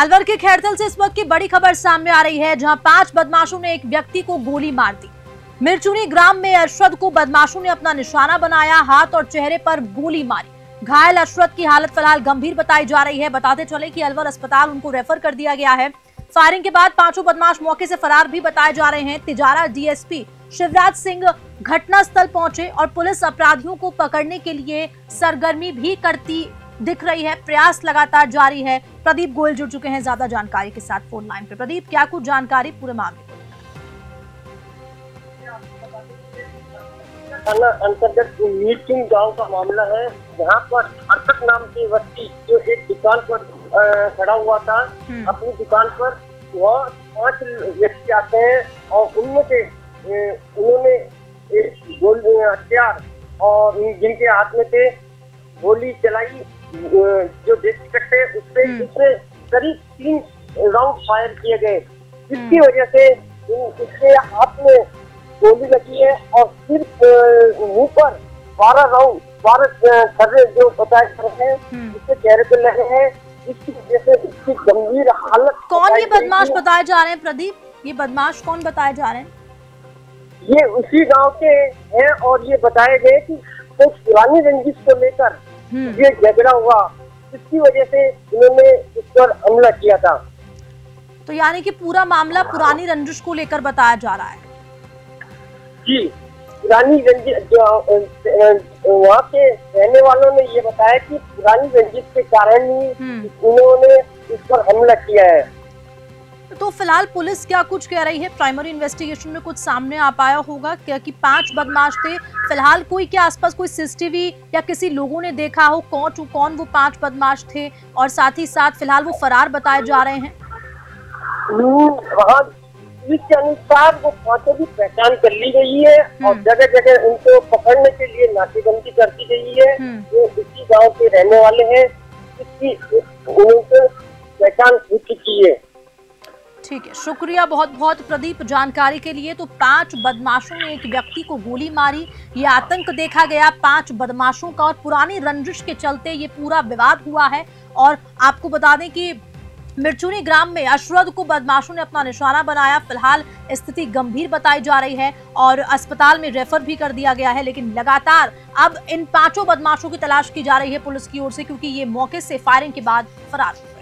अलवर के खैरतल से इस वक्त की बड़ी खबर सामने आ रही है, जहां 5 बदमाशों ने एक व्यक्ति को गोली मार दी। मिर्चुनी ग्राम में अशरफ को बदमाशों ने अपना निशाना बनाया, हाथ और चेहरे पर गोली मारी। घायल अशरफ की हालत फिलहाल गंभीर बताई जा रही है। बताते चले कि अलवर अस्पताल उनको रेफर कर दिया गया है। फायरिंग के बाद 5 बदमाश मौके से फरार भी बताए जा रहे हैं। तिजारा डीएसपी शिवराज सिंह घटनास्थल पहुंचे और पुलिस अपराधियों को पकड़ने के लिए सरगर्मी भी करती दिख रही है। प्रयास लगातार जारी है। प्रदीप गोयल जुड़ चुके हैं ज्यादा जानकारी के साथ फोन लाइन पे। प्रदीप, क्या कुछ जानकारी पूरे मामले थाना अंतर्गत मिर्चुनी गांव का मामला है, जहां पर अशरफ नाम के व्यक्ति जो एक दुकान पर खड़ा हुआ था, अपनी दुकान पर वह 5 व्यक्ति आते हैं और उनमें से उन्होंने एक गोली हथियार और जिनके हाथ में थे गोली चलाई, जो डेस्क कट है उससे करीब 3 राउंड फायर किए गए। इसकी वजह से इसके हाथ में गोली लगी है और सिर्फ मुंह पर 12 खर्रे जो बताए गए हैं उससे चेहरे पर लगे हैं। इसकी वजह से इसकी गंभीर हालत। कौन ये बदमाश बताए जा रहे हैं प्रदीप? ये बदमाश कौन बताए जा रहे हैं? ये उसी गांव के हैं और ये बताए गए कि कुछ पुरानी रंजिश को लेकर ये झगड़ा हुआ, इसकी वजह से इन्होंने इस पर हमला किया था। तो यानी कि पूरा मामला पुरानी रंजिश को लेकर बताया जा रहा है। जी, पुरानी रंजिश वहाँ के रहने वालों ने ये बताया कि पुरानी रंजिश के कारण ही उन्होंने इस पर हमला किया है। तो फिलहाल पुलिस क्या कुछ कह रही है? प्राइमरी इन्वेस्टिगेशन में कुछ सामने आ पाया होगा कि 5 बदमाश थे। फिलहाल कोई क्या आसपास कोई सीसीटीवी या किसी लोगों ने देखा हो कौन वो 5 बदमाश थे, और साथ ही साथ फिलहाल वो फरार बताए जा रहे हैं? इसके अनुसार वो 5 की पहचान कर ली गई है और जगह जगह उनको पकड़ने के लिए नाकेबंदी कर दी गई है। वो इसी गाँव के रहने वाले है, इसकी उनको पहचान हो चुकी है। ठीक है, शुक्रिया बहुत बहुत प्रदीप जानकारी के लिए। तो 5 बदमाशों ने एक व्यक्ति को गोली मारी, ये आतंक देखा गया 5 बदमाशों का, और पुरानी रंजिश के चलते ये पूरा विवाद हुआ है। और आपको बता दें कि मिर्चुनी ग्राम में अशरफ को बदमाशों ने अपना निशाना बनाया। फिलहाल स्थिति गंभीर बताई जा रही है और अस्पताल में रेफर भी कर दिया गया है। लेकिन लगातार अब इन 5 बदमाशों की तलाश की जा रही है पुलिस की ओर से, क्योंकि ये मौके से फायरिंग के बाद फरार हुए।